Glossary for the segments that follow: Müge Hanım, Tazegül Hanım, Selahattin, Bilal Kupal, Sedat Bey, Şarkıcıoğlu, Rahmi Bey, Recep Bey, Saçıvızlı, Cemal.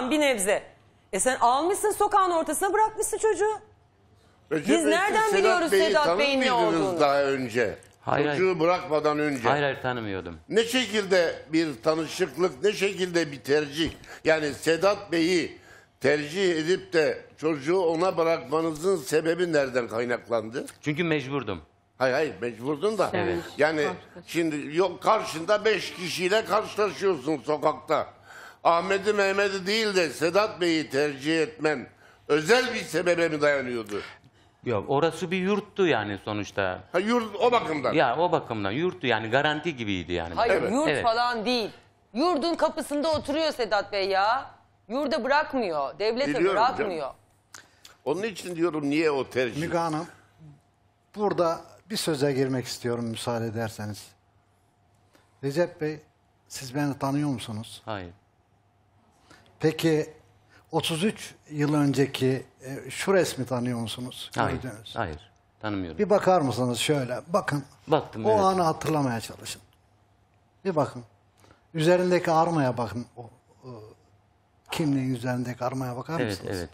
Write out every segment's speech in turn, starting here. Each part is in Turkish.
tamam bir nebze. E sen almışsın sokağın ortasına bırakmışsın çocuğu. Recep Biz Bey, nereden biliyoruz Sedat Bey'in ne olduğunu? Daha önce. Hayır, çocuğu bırakmadan önce. Hayır, tanımıyordum. Ne şekilde bir tanışıklık, ne şekilde bir tercih? Yani Sedat Bey'i tercih edip de çocuğu ona bırakmanızın sebebi nereden kaynaklandı? Çünkü mecburdum. Hayır mecburdun da. Evet. Yani şimdi yok karşında 5 kişiyle karşılaşıyorsun sokakta. Ahmet'i Mehmet'i değil de Sedat Bey'i tercih etmen özel bir sebebe mi dayanıyordu? Yok, orası bir yurttu yani sonuçta. Ha, yurt o bakımdan. Ya o bakımdan yurttu yani, garanti gibiydi yani. Hayır evet. Yurt evet. Falan değil. Yurdun kapısında oturuyor Sedat Bey ya. Yurda bırakmıyor. Devlete biliyorum bırakmıyor. Canım. Onun için diyorum niye o tercih? Müge Hanım, burada bir söze girmek istiyorum müsaade ederseniz. Recep Bey, siz beni tanıyor musunuz? Hayır. Peki 33 yıl önceki şu resmi tanıyor musunuz? Hayır, hayır tanımıyorum. Bir bakar mısınız şöyle? Bakın. Baktım, o evet. Anı hatırlamaya çalışın. Bir bakın. Üzerindeki armaya bakın. O kimliğin üzerindeki armaya bakar evet, mısınız? Evet.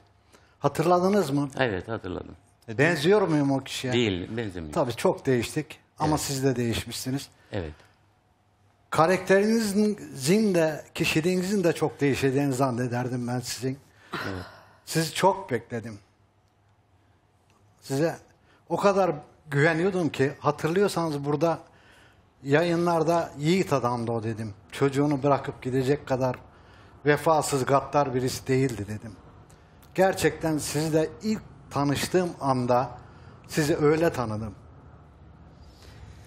Hatırladınız mı? Evet hatırladım. Benziyor muyum o kişiye? Değil, benzemiyor. Tabii çok değiştik ama evet. Siz de değişmişsiniz. Evet. Karakterinizin de kişiliğinizin de çok değişeceğini zannederdim ben sizin. Evet. Sizi çok bekledim. Size o kadar güveniyordum ki hatırlıyorsanız burada yayınlarda yiğit adamdı o dedim. Çocuğunu bırakıp gidecek kadar vefasız gaddar birisi değildi dedim. Gerçekten sizi de ilk tanıştığım anda sizi öyle tanıdım.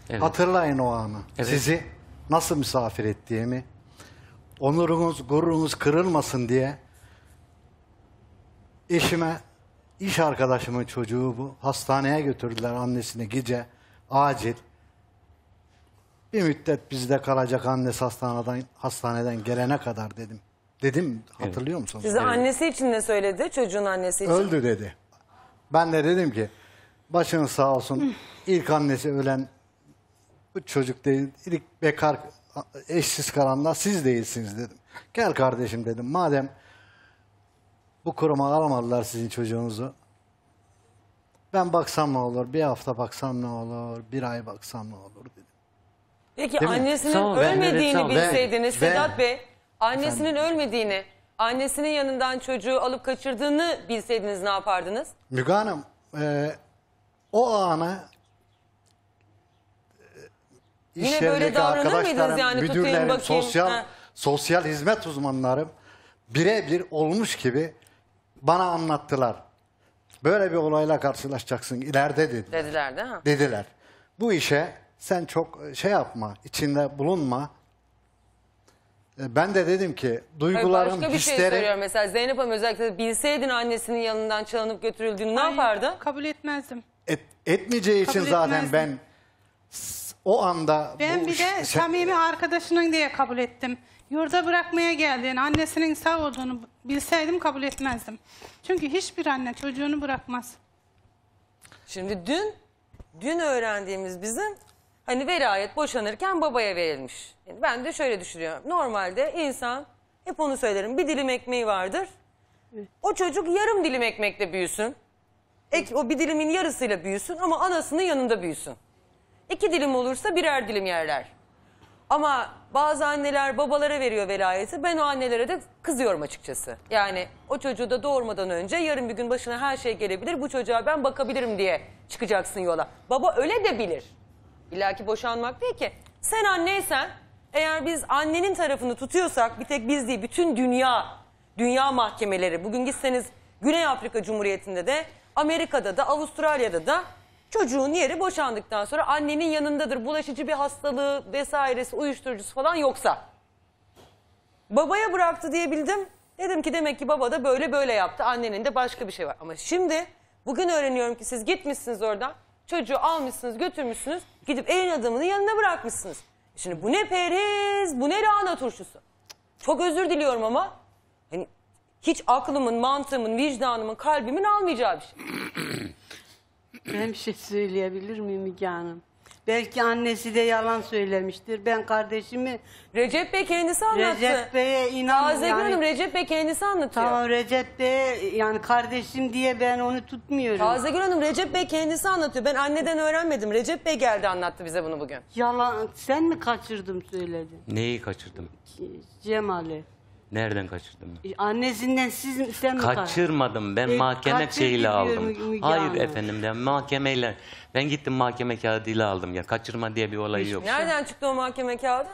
Evet. Hatırlayın o anı. Evet. Sizi nasıl misafir ettiğimi, onurunuz, gururunuz kırılmasın diye eşime, iş arkadaşımın çocuğu bu, hastaneye götürdüler annesini gece, acil. Bir müddet bizde kalacak, annesi hastaneden gelene kadar dedim. Dedim, hatırlıyor evet. Musunuz? Size evet. Annesi için ne söyledi, çocuğun annesi için? Öldü dedi. Ben de dedim ki, başınız sağ olsun, ilk annesi ölen bu çocuk değil, ilk bekar, eşsiz kalanlar siz değilsiniz dedim. Gel kardeşim dedim, madem bu kuruma alamadılar sizin çocuğunuzu, ben baksam ne olur, bir hafta baksam ne olur, bir ay baksam ne olur dedim. Peki değil annesinin mi? Ölmediğini bilseydiniz Sedat Bey, annesinin efendim? Ölmediğini, annesinin yanından çocuğu alıp kaçırdığını bilseydiniz ne yapardınız? Müge Hanım, o ana... Yine böyle davranır mıydınız yani tutayım bakayım? Sosyal hizmet uzmanlarım birebir olmuş gibi bana anlattılar. Böyle bir olayla karşılaşacaksın ileride dediler. Dediler değil mi? Dediler. Bu işe sen çok şey yapma, içinde bulunma. Ben de dedim ki duyguların hisleri... Başka bir şey soruyorum mesela Zeynep Hanım özellikle bilseydin annesinin yanından çalınıp götürüldüğünü ne yapardın? Kabul etmezdim. Etmeyeceği için zaten ben... O anda ben bir de samimi arkadaşının diye kabul ettim. Yurda bırakmaya geldiğini, annesinin sağ olduğunu bilseydim kabul etmezdim. Çünkü hiçbir anne çocuğunu bırakmaz. Şimdi dün öğrendiğimiz bizim hani velayet boşanırken babaya verilmiş. Yani ben de şöyle düşünüyorum. Normalde insan hep onu söylerim. Bir dilim ekmeği vardır. O çocuk yarım dilim ekmekle büyüsün. O bir dilimin yarısıyla büyüsün ama anasının yanında büyüsün. 2 dilim olursa birer dilim yerler. Ama bazı anneler babalara veriyor velayeti. Ben o annelere de kızıyorum açıkçası. Yani o çocuğu da doğurmadan önce yarın bir gün başına her şey gelebilir. Bu çocuğa ben bakabilirim diye çıkacaksın yola. Baba öyle de bilir. İlla ki boşanmak değil ki. Sen anneysen eğer biz annenin tarafını tutuyorsak bir tek biz değil bütün dünya mahkemeleri. Bugün gitseniz Güney Afrika Cumhuriyeti'nde de Amerika'da da Avustralya'da da çocuğun yeri boşandıktan sonra annenin yanındadır. Bulaşıcı bir hastalığı vesairesi, uyuşturucusu falan yoksa. Babaya bıraktı diye bildim. Dedim ki demek ki baba da böyle yaptı. Annenin de başka bir şey var. Ama şimdi bugün öğreniyorum ki siz gitmişsiniz oradan. Çocuğu almışsınız, götürmüşsünüz. Gidip elin adamının yanına bırakmışsınız. Şimdi bu ne periz, bu ne lahana turşusu. Çok özür diliyorum ama hani hiç aklımın, mantığımın, vicdanımın, kalbimin almayacağı bir şey. Ben bir şey söyleyebilir miyim Müge Hanım? Belki annesi de yalan söylemiştir. Ben kardeşimi... Recep Bey kendisi anlattı. Recep Bey'e inanmıyorum. Tazegül Hanım, Recep Bey kendisi anlatıyor. Tamam, Recep Bey yani kardeşim diye ben onu tutmuyorum. Tazegül Hanım, Recep Bey kendisi anlatıyor. Ben anneden öğrenmedim. Recep Bey geldi anlattı bize bunu bugün. Yalan. Sen mi kaçırdım söyledin? Neyi kaçırdım? Cemal'i. Nereden kaçırdım? Annesinden sen mi kaçırdın? Kaçırmadım. Ben mahkeme şeyiyle aldım. Hayır efendim, ben mahkemeyle. Ben gittim mahkeme kağıdıyla aldım ya. Kaçırma diye bir olay yok. Nereden çıktı o mahkeme kağıdı?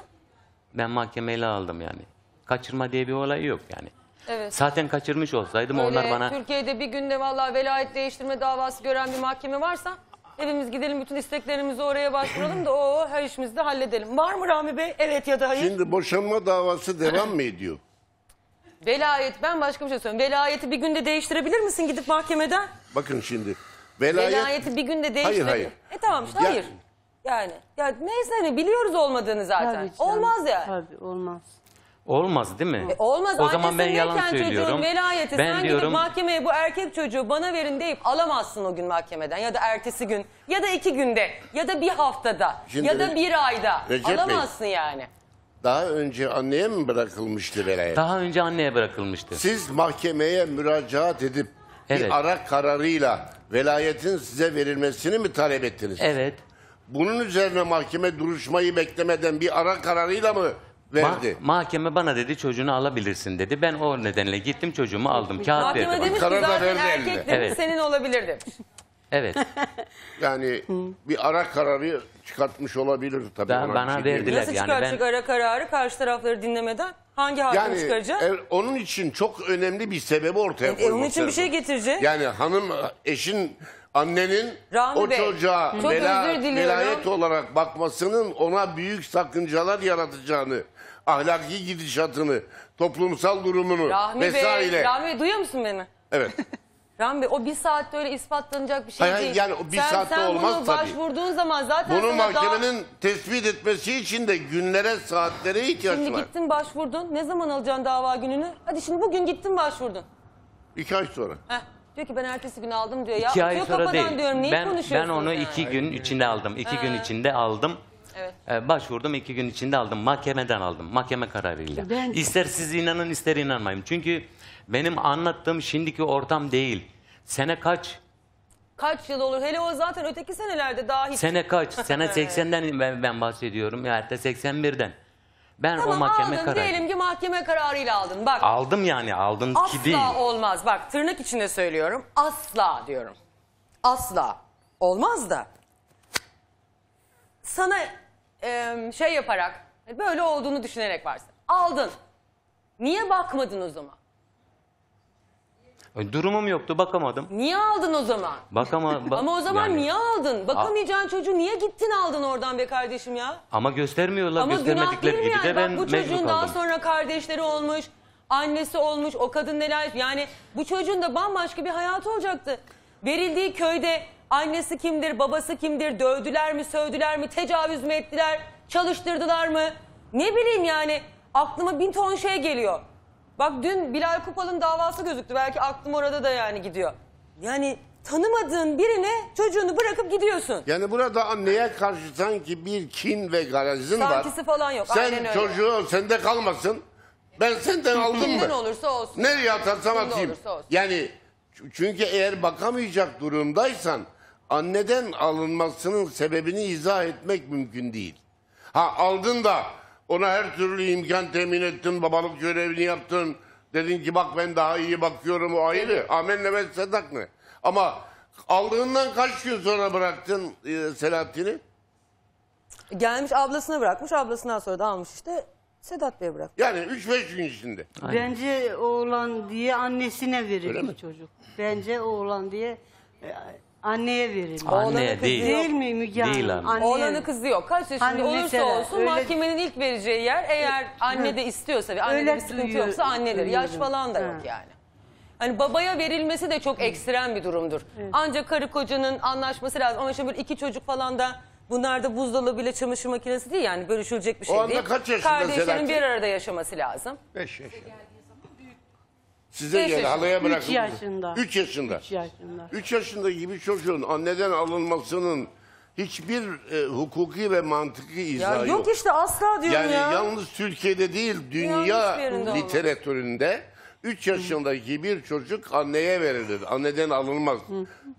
Ben mahkemeyle aldım yani. Kaçırma diye bir olay yok yani. Evet. Zaten kaçırmış olsaydım öyle, onlar bana... Türkiye'de bir günde vallahi velayet değiştirme davası gören bir mahkeme varsa... Evimiz gidelim, bütün isteklerimizi oraya başvuralım da o her işimizi de halledelim. Var mı Rahmi Bey? Evet ya da hayır. Şimdi boşanma davası devam mı ediyor? Velayet, ben başka bir şey söylüyorum. Velayeti bir günde değiştirebilir misin gidip mahkemeden? Bakın şimdi. Velayeti bir günde değiştirebilir. Hayır. Tamam işte ya... hayır. Yani ya neyse hani biliyoruz olmadığını zaten. Tabii, olmaz yani. Tabii olmaz. Olmaz değil mi? Olmaz. O zaman ben yalan söylüyorum. Velayeti, ben sen diyorum, gidip mahkemeye bu erkek çocuğu bana verin deyip alamazsın o gün mahkemeden. Ya da ertesi gün ya da 2 günde ya da bir haftada şimdi ya da bir ayda alamazsın yani. Daha önce anneye mi bırakılmıştı velayet? Daha önce anneye bırakılmıştı. Siz mahkemeye müracaat edip bir ara kararıyla velayetin size verilmesini mi talep ettiniz? Evet. Bunun üzerine mahkeme duruşmayı beklemeden bir ara kararıyla mı verdi? Mahkeme bana dedi çocuğunu alabilirsin dedi. Ben o nedenle gittim çocuğumu aldım. Kağıt verdi. Mahkeme demiş ki zaten erkek demiş, senin olabilir demiş. Evet. Yani bir ara kararı çıkartmış olabilir tabii. Bana verdiler. Nasıl çıkartacak ara kararı karşı tarafları dinlemeden? Hangi hakim yani, çıkaracak? Onun için çok önemli bir sebebi ortaya koymak lazım. Onun için bir şey getirecek. Yani hanım, eşin, annenin Rahmi o Bey, çocuğa velayet olarak bakmasının ona büyük sakıncalar yaratacağını, ahlaki gidişatını, toplumsal durumunu Rahmi vesaire. Rahmi Bey, duyuyor musun beni? Evet. Rahmi Bey, o bir saatte öyle ispatlanacak bir şey değil. Yani o bir saatte olmaz tabii. Sen bunu başvurduğun zaman zaten... Bunu mahkemenin tespit etmesi için de günlere, saatlere ihtiyaç var. Şimdi gittin başvurdun. Ne zaman alacaksın dava gününü? Hadi şimdi bugün gittin başvurdun. 2 ay sonra. Heh. Diyor ki ben ertesi gün aldım diyor ya. 2 ay sonra değil. Diyorum, ben onu 2 gün içinde aldım. 2 gün içinde aldım. Evet. Başvurdum, 2 gün içinde aldım. Mahkemeden aldım. Mahkeme kararıyla. Ben... İster siz inanın ister inanmayın. Çünkü... Benim anlattığım şimdiki ortam değil. Sene kaç? Kaç yıl olur? Hele o zaten öteki senelerde daha hiç. Sene kaç? Sene 80'den ben bahsediyorum. Ya da 81'den. Ben tamam, o mahkeme kararı. Diyelim ki mahkeme kararıyla aldın. Bak. Aldım yani aldın ki değil. Asla olmaz. Bak tırnak içinde söylüyorum. Asla diyorum. Asla. Olmaz da. Sana şey yaparak böyle olduğunu düşünerek varsın. Aldın. Niye bakmadın o zaman? Durumum yoktu, bakamadım. Niye aldın o zaman? Ama o zaman yani... niye aldın? Bakamayacağın çocuğu niye gittin aldın oradan be kardeşim ya? Ama göstermiyorlar, ama göstermedikleri gibi yani. De ben mecbur kaldım. Bu çocuğun daha sonra kardeşleri olmuş, annesi olmuş, o kadın neler... Yani bu çocuğun da bambaşka bir hayatı olacaktı. Verildiği köyde annesi kimdir, babası kimdir, dövdüler mi, sövdüler mi, tecavüz mü ettiler, çalıştırdılar mı? Ne bileyim yani, aklıma 1000 ton şey geliyor. Bak dün Bilal Kupal'ın davası gözüktü. Belki aklım orada da yani gidiyor. Yani tanımadığın birine çocuğunu bırakıp gidiyorsun. Yani burada anneye karşı sanki bir kin ve garajın var. Sankisi falan yok. Sen aynen öyle. Çocuğu sende kalmasın. Ben senden aldım mı? Ne olursa olsun. Nereye atarsam atayım. Yani çünkü eğer bakamayacak durumdaysan anneden alınmasının sebebini izah etmek mümkün değil. Ha aldın da ona her türlü imkan temin ettin, babalık görevini yaptın. Dedin ki bak ben daha iyi bakıyorum, o ayrı. Amenle ve Sedat mı? Ama aldığından kaç gün sonra bıraktın Selahattin'i? Gelmiş ablasına bırakmış, ablasından sonra da almış işte Sedat Bey'e bıraktı. Yani 3-5 gün içinde. Aynen. Bence oğlan diye annesine verilmiş çocuk. Bence oğlan diye... Anneye verildi. Anneye değil mi Müge Hanım? Değil anne. Oğlanın kızı yok. Kaç yaşında olursa olsun öyle... mahkemenin ilk vereceği yer eğer anne de istiyorsa ve annede bir sıkıntı yoksa annedir. Yaş falan da yok yani. Hani babaya verilmesi de çok ekstrem bir durumdur. Evet. Ancak karı kocanın anlaşması lazım. Ama şimdi böyle 2 çocuk falan da bunlar da buzdolabı ile çamaşır makinesi değil yani bölüşülecek bir şey değil. O anda kaç yaşında kardeşlerin bir arada yaşaması lazım. 5 yaşında. Size göre halaya bırakıldı. 3 yaşında. 3 yaşında gibi çocuğun anneden alınmasının hiçbir hukuki ve mantıki izahı yok. Yok işte, asla diyorum yani ya. Yalnız Türkiye'de değil, dünya literatüründe 3 yaşındaki bir çocuk anneye verilir. Anneden alınmaz.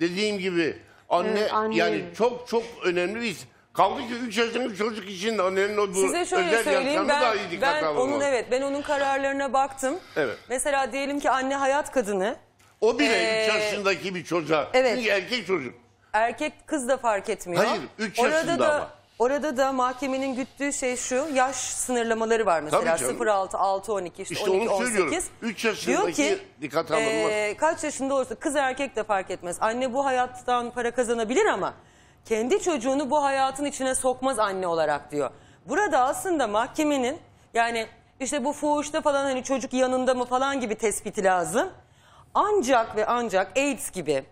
Dediğim gibi anne, evet, anne yani çok çok önemli bir... Kaldı ki 3 yaşındaki çocuk için annenin o özel yaşlarını daha iyi dikkat alınmalı. Evet, ben onun kararlarına baktım. Evet. Mesela diyelim ki anne hayat kadını. O bile 3 yaşındaki bir çocuğa. Evet. Çünkü erkek çocuk. Erkek kız da fark etmiyor. Hayır, 3 yaşında da, ama. Orada da mahkemenin güttüğü şey şu, yaş sınırlamaları var mesela 0-6, 6-12, işte 12-18. 3 yaşındaki diyor ki, dikkat alınmaz. Kaç yaşında olursa kız erkek de fark etmez. Anne bu hayattan para kazanabilir ama kendi çocuğunu bu hayatın içine sokmaz anne olarak diyor. Burada aslında mahkemenin yani işte bu fuhuşta falan hani çocuk yanında mı falan gibi tespiti lazım. Ancak ve ancak AIDS gibi,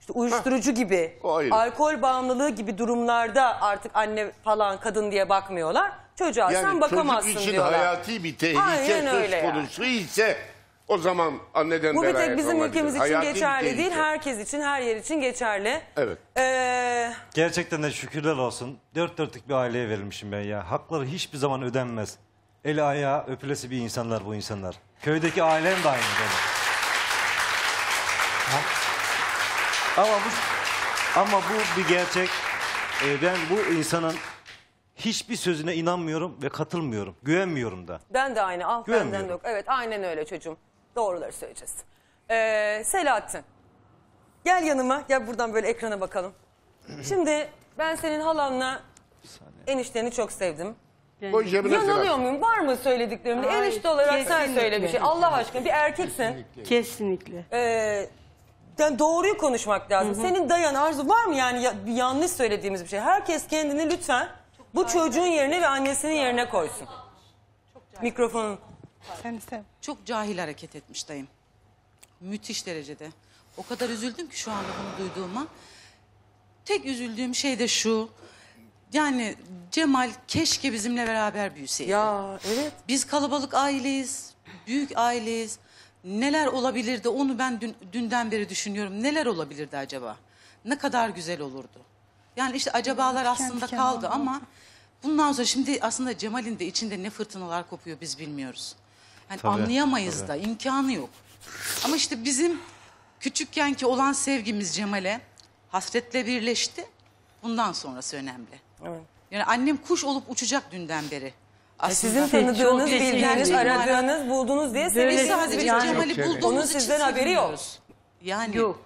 işte uyuşturucu gibi, alkol bağımlılığı gibi durumlarda artık anne falan kadın diye bakmıyorlar. Çocuğa yani sen bakamazsın diyorlar. Yani çocuk için hayati bir tehlike söz konusu ise o zaman anneden beraber olabilir. Bu bir tek bizim ülkemiz için geçerli değil, herkes için, her yer için geçerli. Evet. Gerçekten de şükürler olsun. 4 dörtlük bir aileye verilmişim ben ya. Hakları hiçbir zaman ödenmez. Eli ayağı öpülesi bir insanlar bu insanlar. Köydeki ailem de aynı böyle. Ama bu bir gerçek. Ben bu insanın hiçbir sözüne inanmıyorum ve katılmıyorum. Güvenmiyorum da. Ben de aynı. Ah, benden yok. Evet, aynen öyle çocuğum. Doğruları söyleyeceğiz. Selahattin. Gel yanıma. Gel buradan böyle ekrana bakalım. Şimdi ben senin halanla enişteni çok sevdim. Yanılıyor muyum? Var mı söylediklerimde? Enişte olarak sen söyle bir şey. Allah aşkına bir erkeksin. Kesinlikle. Yani doğruyu konuşmak lazım. Hı hı. Senin dayan arzu var mı yani yanlış söylediğimiz bir şey? Herkes kendini lütfen bu çocuğun yerine ve annesinin yerine koysun. Mikrofonun. Çok cahil hareket etmiş dayım. Müthiş derecede. O kadar üzüldüm ki şu anda bunu duyduğuma. Tek üzüldüğüm şey de şu. Yani Cemal keşke bizimle beraber büyüseydi. Ya evet. Biz kalabalık aileyiz. Büyük aileyiz. Neler olabilirdi onu ben dünden beri düşünüyorum. Neler olabilirdi acaba? Ne kadar güzel olurdu. Yani işte acabalar aslında kaldı ama bundan sonra şimdi aslında Cemal'in de içinde ne fırtınalar kopuyor biz bilmiyoruz. Yani tabii, anlayamayız da imkanı yok. Ama işte bizim küçükkenki olan sevgimiz Cemal'e hasretle birleşti. Bundan sonrası önemli. Evet. Yani annem kuş olup uçacak dünden beri. Sizin tanıdığınız, bildiğiniz, aradığınız, bulduğunuz diye sevinçli. Cemal'i bulduğunuz için sizden haberi yok. Yani yok.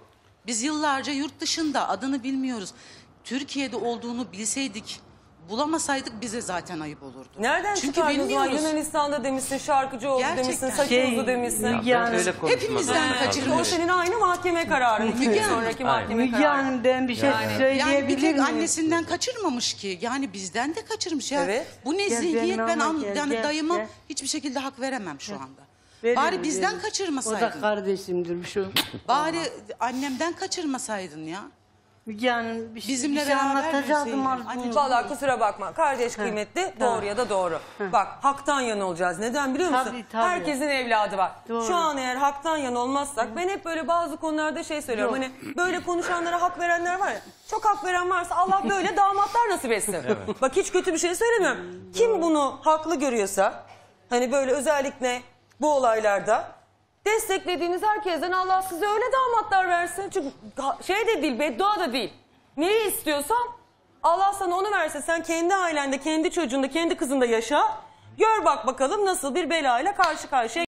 Biz yıllarca yurt dışında adını bilmiyoruz. Türkiye'de olduğunu bilseydik, bulamasaydık bize zaten ayıp olurdu. Nereden çıkardınız lan? Yunanistan'da demişsin, Şarkıcıoğlu demişsin, Saçıvızlı demişsin. Hepimizden kaçırılmış. O senin aynı mahkeme kararı. Müge Hanım'dan bir şey söyleyebilir miyim? Yani bir tek annesinden kaçırmamış ki. Yani bizden de kaçırmış. Ya. Evet. Bu ne zihniyet? Ben yani dayıma hiçbir şekilde hak veremem şu anda. Bari bizden kaçırmasaydın. O da kardeşimdir şu. Bari annemden kaçırmasaydın ya. Yani bizimle anlatacaktım artık. Vallahi kusura bakma. Kardeş kıymetli, doğruya da doğru. Bak, haktan yan olacağız. Neden biliyor musun? Tabii. Herkesin evladı var. Doğru. Şu an eğer haktan yan olmazsak ben hep böyle bazı konularda şey söylüyorum. Yok. Hani böyle konuşanlara hak verenler var ya. Çok hak veren varsa Allah böyle damatlar nasip etsin. Evet. Bak, hiç kötü bir şey söylemiyorum. Kim bunu haklı görüyorsa hani böyle özellikle bu olaylarda desteklediğiniz herkesten Allah size öyle damatlar versin. Çünkü şey de değil, beddua da değil. Neyi istiyorsan Allah sana onu versin. Sen kendi ailende, kendi çocuğunda, kendi kızında yaşa. Gör bak bakalım nasıl bir belayla karşı karşıya